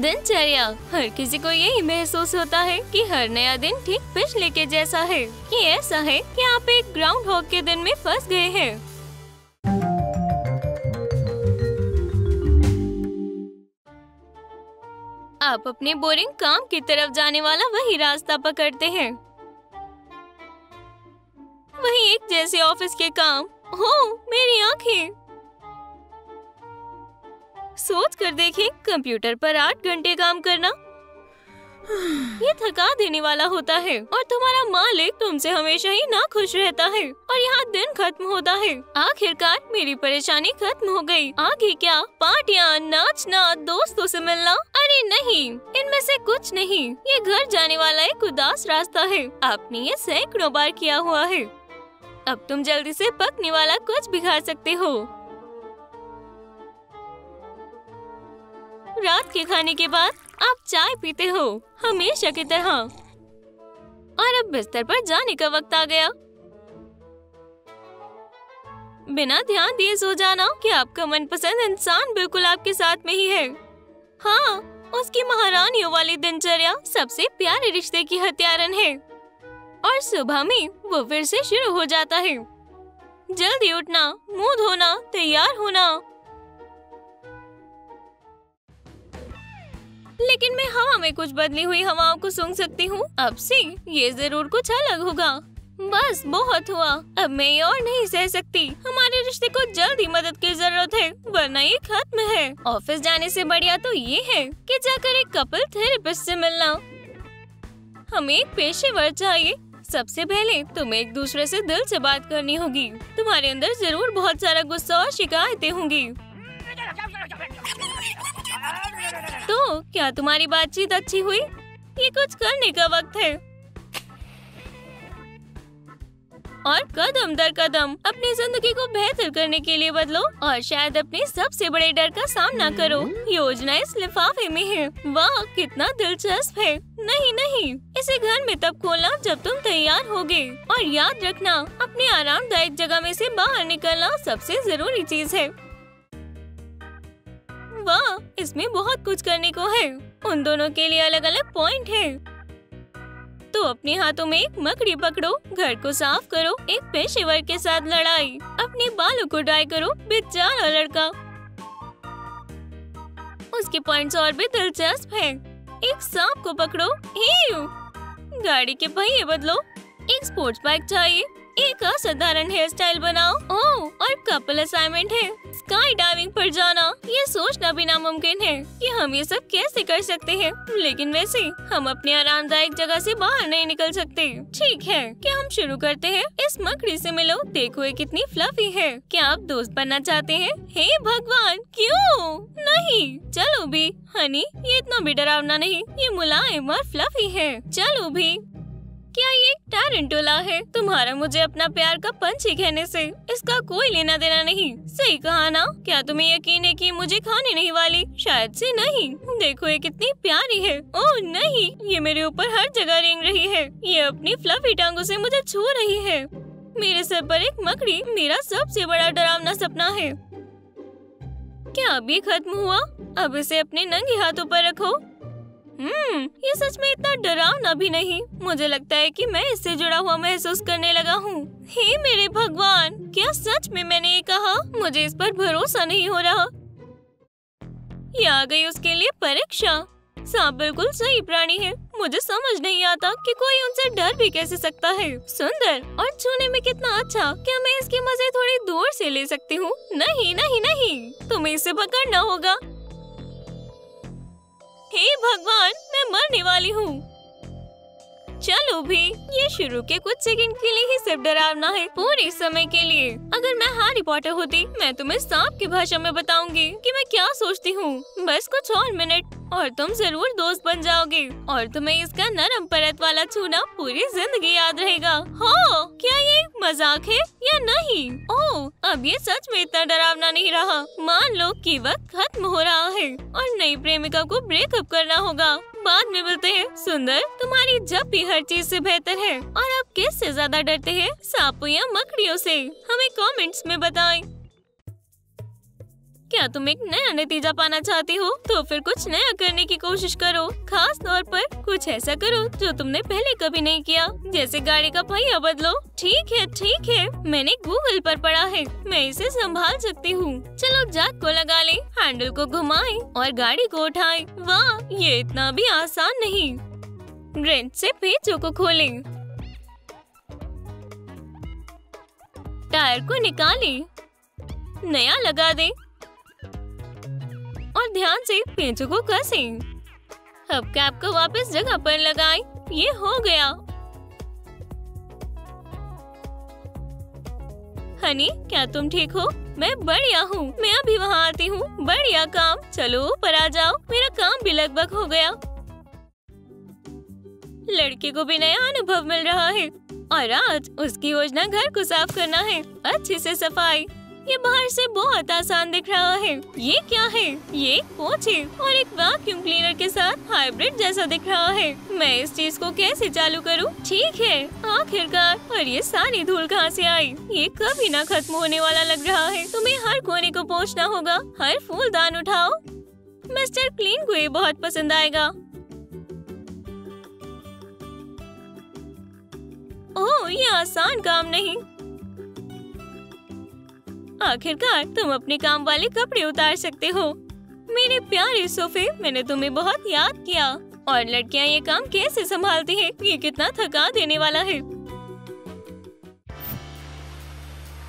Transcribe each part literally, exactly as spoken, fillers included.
दिनचर्या। हर किसी को यही महसूस होता है कि हर नया दिन ठीक पिछले के जैसा है, कि ऐसा है कि आप एक ग्राउंड हॉक के दिन में फंस गए हैं। आप अपने बोरिंग काम की तरफ जाने वाला वही रास्ता पकड़ते हैं, वही एक जैसे ऑफिस के काम। ओह मेरी आँखें! सोच कर देखें, कंप्यूटर पर आठ घंटे काम करना ये थका देने वाला होता है और तुम्हारा मालिक तुमसे हमेशा ही ना खुश रहता है और यहाँ दिन खत्म होता है। आखिरकार मेरी परेशानी खत्म हो गई। आगे क्या? पार्टियाँ, नाचना, दोस्तों से मिलना? अरे नहीं, इनमें से कुछ नहीं। ये घर जाने वाला एक उदास रास्ता है। आपने ये सैकड़ों बार किया हुआ है। अब तुम जल्दी से पकने वाला कुछ भी खा सकते हो। रात के खाने के बाद आप चाय पीते हो हमेशा की तरह, और अब बिस्तर पर जाने का वक्त आ गया। बिना ध्यान दिए सो जाना कि आपका मनपसंद इंसान बिल्कुल आपके साथ में ही है। हाँ, उसकी महारानियों वाली दिनचर्या सबसे प्यारे रिश्ते की हत्यारन है, और सुबह में वो फिर से शुरू हो जाता है। जल्दी उठना, मुँह धोना, तैयार होना। लेकिन मैं हवा में कुछ बदली हुई हवाओं को सूंघ सकती हूँ। अब से ये जरूर कुछ अलग होगा। बस बहुत हुआ, अब मैं ये और नहीं सह सकती। हमारे रिश्ते को जल्दी मदद की जरूरत है, वरना ये खत्म है। ऑफिस जाने से बढ़िया तो ये है कि जाकर एक कपल थेरेपिस्ट से मिलना। हमें एक पेशेवर चाहिए। सबसे पहले तुम्हें एक दूसरे से दिल से बात करनी होगी। तुम्हारे अंदर जरूर बहुत सारा गुस्सा और शिकायतें होंगी। तो क्या तुम्हारी बातचीत अच्छी हुई? ये कुछ करने का वक्त है। और कदम दर कदम अपनी जिंदगी को बेहतर करने के लिए बदलो, और शायद अपने सबसे बड़े डर का सामना करो। योजना इस लिफाफे में है। वाह, कितना दिलचस्प है! नहीं नहीं, इसे घर में तब खोलना जब तुम तैयार होगे। और याद रखना, अपनी आरामदायक जगह में से बाहर निकलना सबसे जरूरी चीज है। वाह, इसमें बहुत कुछ करने को है। उन दोनों के लिए अलग अलग पॉइंट हैं। तो अपने हाथों में एक मकड़ी पकड़ो, घर को साफ करो, एक पेशेवर के साथ लड़ाई, अपने बालों को डाई करो। बेचारा लड़का, उसके पॉइंट्स और भी दिलचस्प हैं। एक सांप को पकड़ो। हीव! गाड़ी के पहिए बदलो। एक स्पोर्ट्स बाइक चाहिए। एक असाधारण हेयर स्टाइल बनाओ। ओह, और कपल असाइनमेंट है, स्काई डाइविंग पर जाना। ये सोचना भी नामुमकिन है कि हम ये सब कैसे कर सकते हैं, लेकिन वैसे हम अपने आरामदायक जगह से बाहर नहीं निकल सकते। ठीक है, क्या हम शुरू करते हैं? इस मकड़ी से मिलो, देखो ये कितनी फ्लफी है। क्या आप दोस्त बनना चाहते हैं? हे भगवान, क्यों नहीं? चलो भी हनी, ये इतना भी डरावना नहीं। ये मुलायम और फ्लफी है। चलो भी, क्या ये एक टारंटुला है? तुम्हारा मुझे अपना प्यार का पंछी कहने से इसका कोई लेना देना नहीं। सही कहा ना? क्या तुम्हें यकीन है कि मुझे खाने नहीं वाली? शायद से नहीं। देखो ये कितनी प्यारी है। ओह नहीं, ये मेरे ऊपर हर जगह रेंग रही है। ये अपनी फ्लफी टांगों से मुझे छू रही है। मेरे सर पर एक मकड़ी मेरा सबसे बड़ा डरावना सपना है। क्या अब ये खत्म हुआ? अब इसे अपने नंगे हाथों पर रखो। हम्म, ये सच में इतना डरावना भी नहीं। मुझे लगता है कि मैं इससे जुड़ा हुआ महसूस करने लगा हूँ। हे मेरे भगवान, क्या सच में मैंने ये कहा? मुझे इस पर भरोसा नहीं हो रहा। ये आ गई उसके लिए परीक्षा। सांप बिल्कुल सही प्राणी है। मुझे समझ नहीं आता कि कोई उनसे डर भी कैसे सकता है। सुंदर और छूने में कितना अच्छा। क्या मैं इसके मजे थोड़े दूर से ले सकती हूँ? नहीं नहीं नहीं, तुम्हें इसे पकड़ना होगा। हे भगवान, मैं मरने वाली हूँ। चलो भी, ये शुरू के कुछ सेकंड के लिए ही सिर्फ डरावना है, पूरे समय के लिए। अगर मैं हैरी पॉटर होती, मैं तुम्हें सांप की भाषा में बताऊंगी कि मैं क्या सोचती हूँ। बस कुछ और मिनट और तुम जरूर दोस्त बन जाओगे, और तुम्हें इसका नरम परत वाला छूना पूरी जिंदगी याद रहेगा। हो, क्या ये मजाक है या नहीं? ओह, अब ये सच में इतना डरावना नहीं रहा। मान लो कि वक्त खत्म हो रहा है और नई प्रेमिका को ब्रेकअप करना होगा। बाद में मिलते हैं। सुंदर, तुम्हारी जब भी हर चीज से बेहतर है। और आप किस से ज्यादा डरते हैं, सांपों या मकड़ियों से? हमें कमेंट्स में बताएं। क्या तुम एक नया नतीजा पाना चाहती हो? तो फिर कुछ नया करने की कोशिश करो। खास तौर पर कुछ ऐसा करो जो तुमने पहले कभी नहीं किया, जैसे गाड़ी का पहिया बदलो। ठीक है ठीक है, मैंने गूगल पर पढ़ा है, मैं इसे संभाल सकती हूँ। चलो जैक को लगा ले, हैंडल को घुमाएं और गाड़ी को उठाएं। वाह, ये इतना भी आसान नहीं। ग्रेंच से पेचों को खोलें, टायर को निकालें, नया लगा दें और ध्यान से पेंचों को कसें। अब कैप को वापस जगह पर लगाएं। ये हो गया। हनी, क्या तुम ठीक हो? मैं बढ़िया हूँ, मैं अभी वहाँ आती हूँ। बढ़िया काम, चलो ऊपर आ जाओ, मेरा काम भी लगभग हो गया। लड़के को भी नया अनुभव मिल रहा है और आज उसकी योजना घर को साफ करना है। अच्छे से सफाई, ये बाहर से बहुत आसान दिख रहा है। ये क्या है? ये एक पोंछ है और एक वैक्यूम क्लीनर के साथ हाइब्रिड जैसा दिख रहा है। मैं इस चीज को कैसे चालू करूं? ठीक है, आखिरकार। और ये सारी धूल कहाँ से आई? ये कभी ना खत्म होने वाला लग रहा है। तुम्हें हर कोने को पोंछना होगा, हर फूलदान उठाओ। मिस्टर क्लीन को ये बहुत पसंद आएगा। ओह, ये आसान काम नहीं। आखिरकार तुम अपने काम वाले कपड़े उतार सकते हो। मेरे प्यारे सोफे, मैंने तुम्हें बहुत याद किया। और लड़कियां ये काम कैसे संभालती हैं? ये कितना थका देने वाला है।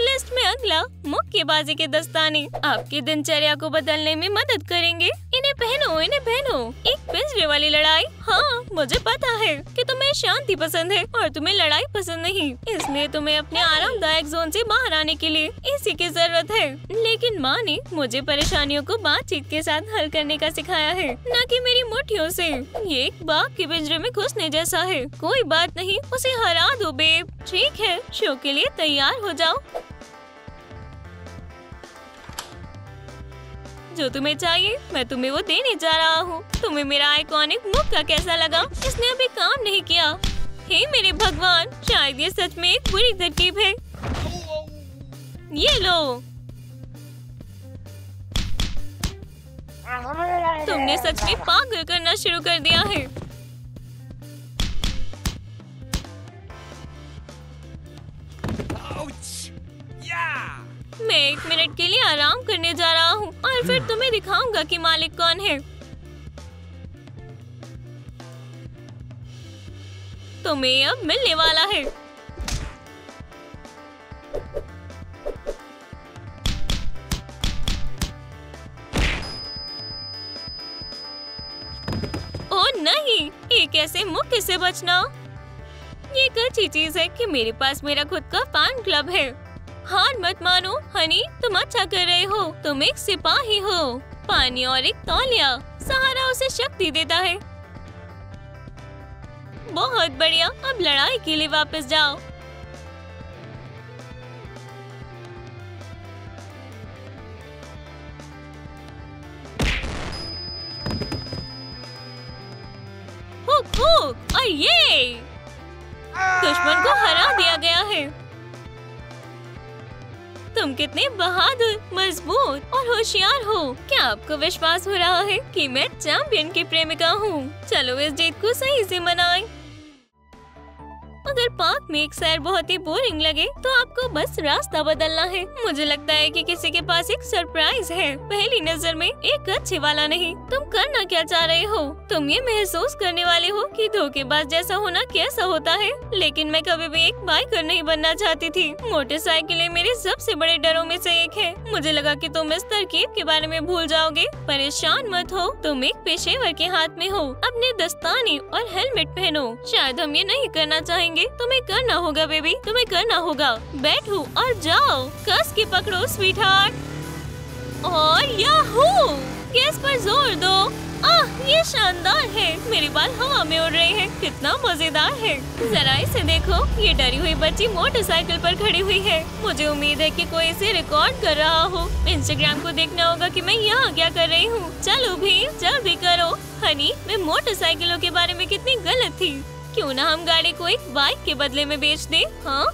लिस्ट में अगला, मुक्केबाजी के दस्ताने आपकी दिनचर्या को बदलने में मदद करेंगे। इन्हें पहनो, इन्हें पहनो। एक पिंजरे वाली लड़ाई। हाँ, मुझे पता है कि तुम्हें शांति पसंद है और तुम्हें लड़ाई पसंद नहीं, इसलिए तुम्हें अपने आरामदायक जोन से बाहर आने के लिए इसी की जरूरत है। लेकिन माँ ने मुझे परेशानियों को बातचीत के साथ हल करने का सिखाया है, न कि मेरी मुठ्ठियों से। ये एक बाघ के पिंजरे में घुसने जैसा है। कोई बात नहीं, उसे हरा दो बेब। ठीक है, शो के लिए तैयार हो जाओ। जो तुम्हें चाहिए मैं तुम्हें वो देने जा रहा हूँ। तुम्हें मेरा आइकॉनिक मुक्का कैसा लगा? इसने अभी काम नहीं किया। हे मेरे भगवान, शायद ये सच में एक बुरी तरकीब है। ये लो, तुमने सच में पागल करना शुरू कर दिया है। मैं एक मिनट के लिए आराम करने जा रहा हूँ और फिर तुम्हें दिखाऊंगा कि मालिक कौन है। तुम्हें अब मिलने वाला है। ओह नहीं, एक ऐसे मुक्के से बचना। ये एक अच्छी चीज है कि मेरे पास मेरा खुद का फैन क्लब है। हार मत मानो हनी, तुम अच्छा कर रहे हो। तुम एक सिपाही हो। पानी और एक तौलिया, सहारा उसे शक्ति देता है। बहुत बढ़िया, अब लड़ाई के लिए वापस जाओ। हुक हुक, और ये दुश्मन को हरा दिया गया है। तुम कितने बहादुर, मजबूत और होशियार हो। क्या आपको विश्वास हो रहा है कि मैं चैंपियन की प्रेमिका हूँ? चलो इस जीत को सही से मनाएं। अगर पार्क में एक सैर बहुत ही बोरिंग लगे तो आपको बस रास्ता बदलना है। मुझे लगता है कि किसी के पास एक सरप्राइज है, पहली नजर में एक अच्छे वाला नहीं। तुम करना क्या चाह रहे हो? तुम ये महसूस करने वाले हो कि धोखेबाज जैसा होना कैसा होता है, लेकिन मैं कभी भी एक बाइकर नहीं बनना चाहती थी। मोटरसाइकिलें मेरे सबसे बड़े डरों में से एक है। मुझे लगा कि तुम इस तरकीब के बारे में भूल जाओगे। परेशान मत हो, तुम एक पेशेवर के हाथ में हो। अपने दस्ताने और हेलमेट पहनो। शायद हम ये नहीं करना चाहेंगे। तुम्हें करना होगा बेबी, तुम्हें करना होगा। बैठो और जाओ, कस के पकड़ो स्वीटहार्ट। और याहू, गैस पर जोर दो। आह, ये शानदार है, मेरे बाल हवा में उड़ रहे हैं। कितना मजेदार है। जरा इसे देखो, ये डरी हुई बच्ची मोटरसाइकिल पर खड़ी हुई है। मुझे उम्मीद है कि कोई इसे रिकॉर्ड कर रहा हो। इंस्टाग्राम को देखना होगा कि मैं यहाँ क्या कर रही हूँ। चलो भी, जल्दी करो। हनी, मैं मोटरसाइकिलों के बारे में कितनी गलत थी। क्यों ना हम गाड़ी को एक बाइक के बदले में बेच दें? हाँ,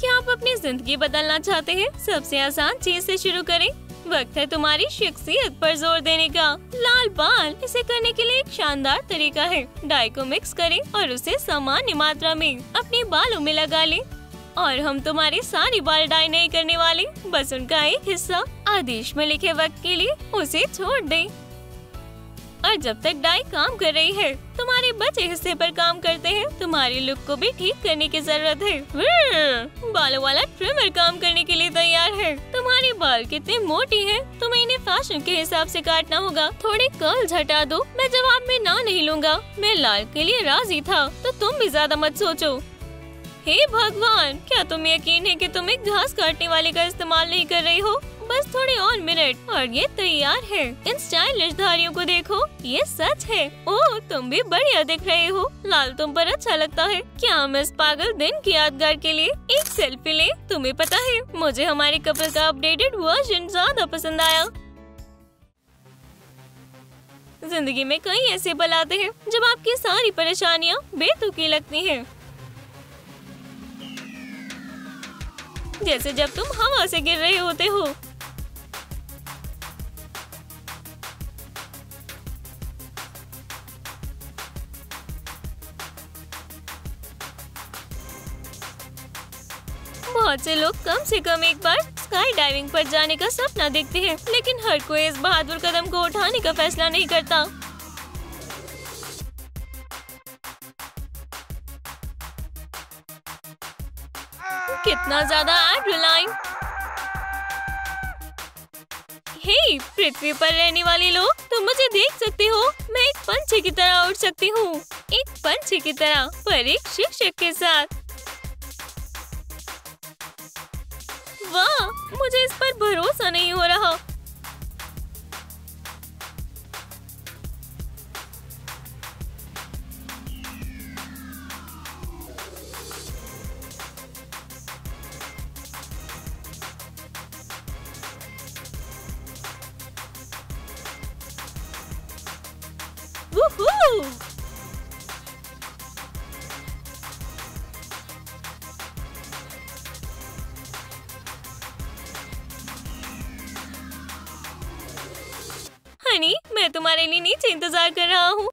क्या आप आप अपनी जिंदगी बदलना चाहते हैं, सबसे आसान चीज से शुरू करें। वक्त है तुम्हारी शख्सियत पर जोर देने का। लाल बाल इसे करने के लिए एक शानदार तरीका है। डाई को मिक्स करें और उसे सामान्य मात्रा में अपने बालों में लगा लें। और हम तुम्हारे सारे बाल डाई नहीं करने वाले, बस उनका एक हिस्सा। आदेश में लिखे वक्त के लिए उसे छोड़ दें। और जब तक डाई काम कर रही है, तुम्हारे बचे हिस्से पर काम करते हैं। तुम्हारे लुक को भी ठीक करने की जरूरत है। बालों वाला ट्रिमर काम करने के लिए तैयार है। तुम्हारे बाल कितने मोटे हैं, तुम्हें इन्हें फैशन के हिसाब से काटना होगा। थोड़े कर्ल्स हटा दो। मैं जवाब में ना नहीं लूंगा। मैं लाल के लिए राजी था, तो तुम भी ज्यादा मत सोचो। हे भगवान, क्या तुम्हें यकीन है कि तुम एक घास काटने वाले का इस्तेमाल नहीं कर रही हो? बस थोड़े और मिनट और ये तैयार है। इन स्टाइलिश धारियों को देखो, ये सच है। ओह, तुम भी बढ़िया दिख रहे हो। लाल तुम पर अच्छा लगता है। क्या हम इस पागल दिन की यादगार के लिए एक सेल्फी लें? तुम्हें पता है, मुझे हमारे कपल का अपडेटेड वर्जन ज्यादा पसंद आया। जिंदगी में कई ऐसे पल आते हैं जब आपकी सारी परेशानियाँ बेतुकी लगती है, जैसे जब तुम हवा से गिर रहे होते हो। बहुत से लोग कम से कम एक बार स्काई डाइविंग पर जाने का सपना देखते हैं, लेकिन हर कोई इस बहादुर कदम को उठाने का फैसला नहीं करता। कितना ज्यादा एड्रेनालिन! हे, पृथ्वी पर रहने वाले लोग, तुम मुझे देख सकते हो। मैं एक पंछी की तरह उड़ सकती हूँ, एक पंछी की तरह, पर एक शिक्षक के साथ। वाह, मुझे इस पर भरोसा नहीं हो रहा। हनी, मैं तुम्हारे लिए नीचे इंतजार कर रहा हूँ।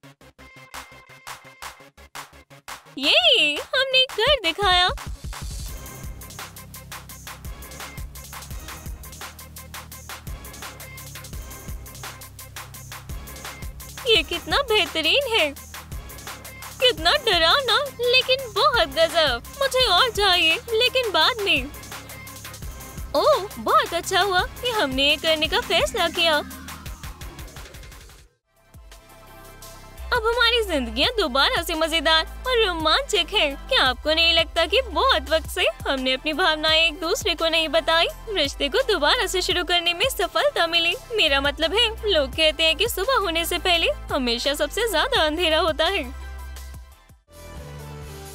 ये हमने घर दिखाया। ये कितना बेहतरीन है, कितना डरावना, लेकिन बहुत गजब। मुझे और चाहिए, लेकिन बाद में। ओह, बहुत अच्छा हुआ कि हमने ये करने का फैसला किया। अब हमारी जिंदगियां दोबारा से मजेदार और रोमांचक हैं। क्या आपको नहीं लगता कि बहुत वक्त से हमने अपनी भावनाएं एक दूसरे को नहीं बताई? रिश्ते को दोबारा से शुरू करने में सफलता मिली। मेरा मतलब है, लोग कहते हैं कि सुबह होने से पहले हमेशा सबसे ज्यादा अंधेरा होता है।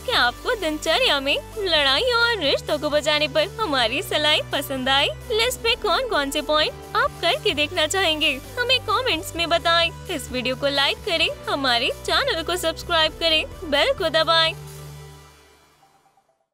क्या आपको दिनचर्या में लड़ाई और रिश्तों को बचाने पर हमारी सलाह पसंद आई? लिस्ट में कौन कौन से पॉइंट आप करके देखना चाहेंगे, हमें कमेंट्स में बताएं। इस वीडियो को लाइक करें, हमारे चैनल को सब्सक्राइब करें, बेल को दबाएं।